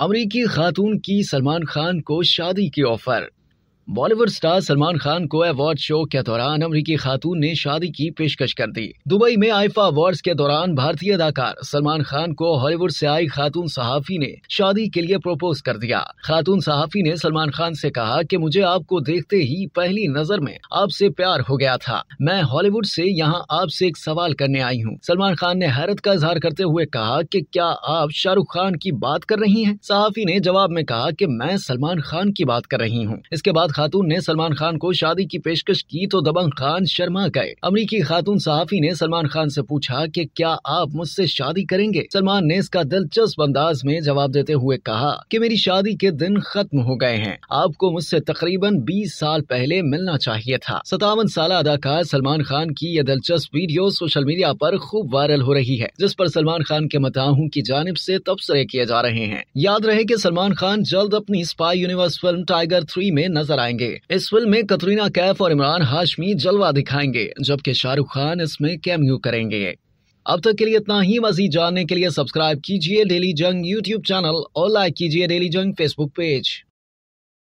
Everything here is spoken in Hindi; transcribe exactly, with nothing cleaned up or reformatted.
अमरीकी खातून की सलमान खान को शादी की ऑफर। बॉलीवुड स्टार सलमान खान को अवार्ड शो के दौरान अमरीकी खातून ने शादी की पेशकश कर दी। दुबई में आईफा अवार्ड्स के दौरान भारतीय अदाकार सलमान खान को हॉलीवुड से आई खातून सहाफी ने शादी के लिए प्रपोज कर दिया। खातून सहाफी ने सलमान खान से कहा कि मुझे आपको देखते ही पहली नजर में आपसे प्यार हो गया था। मैं हॉलीवुड से यहाँ आपसे एक सवाल करने आई हूँ। सलमान खान ने हैरत का इजहार करते हुए कहा कि क्या आप शाहरुख खान की बात कर रही हैं? सहाफी ने जवाब में कहा कि मैं सलमान खान की बात कर रही हूँ। इसके बाद खातून ने सलमान खान को शादी की पेशकश की तो दबंग खान शर्मा गए। अमरीकी खातून सहाफी ने सलमान खान से पूछा कि क्या आप मुझसे शादी करेंगे? सलमान ने इसका दिलचस्प अंदाज में जवाब देते हुए कहा कि मेरी शादी के दिन खत्म हो गए हैं। आपको मुझसे तकरीबन बीस साल पहले मिलना चाहिए था। सतावन साल अदाकार सलमान खान की यह दिलचस्प वीडियो सोशल मीडिया पर खूब वायरल हो रही है, जिस पर सलमान खान के मदाहों की जानिब से तबसरे किए जा रहे हैं। याद रहे कि सलमान खान जल्द अपनी spy universe film Tiger three में नजर आए। इस फिल्म में कतरीना कैफ और इमरान हाशमी जलवा दिखाएंगे, जबकि शाहरुख खान इसमें कैमियो करेंगे। अब तक के लिए इतना ही। मजीद जानने के लिए सब्सक्राइब कीजिए डेली जंग यूट्यूब चैनल और लाइक कीजिए डेली जंग फेसबुक पेज।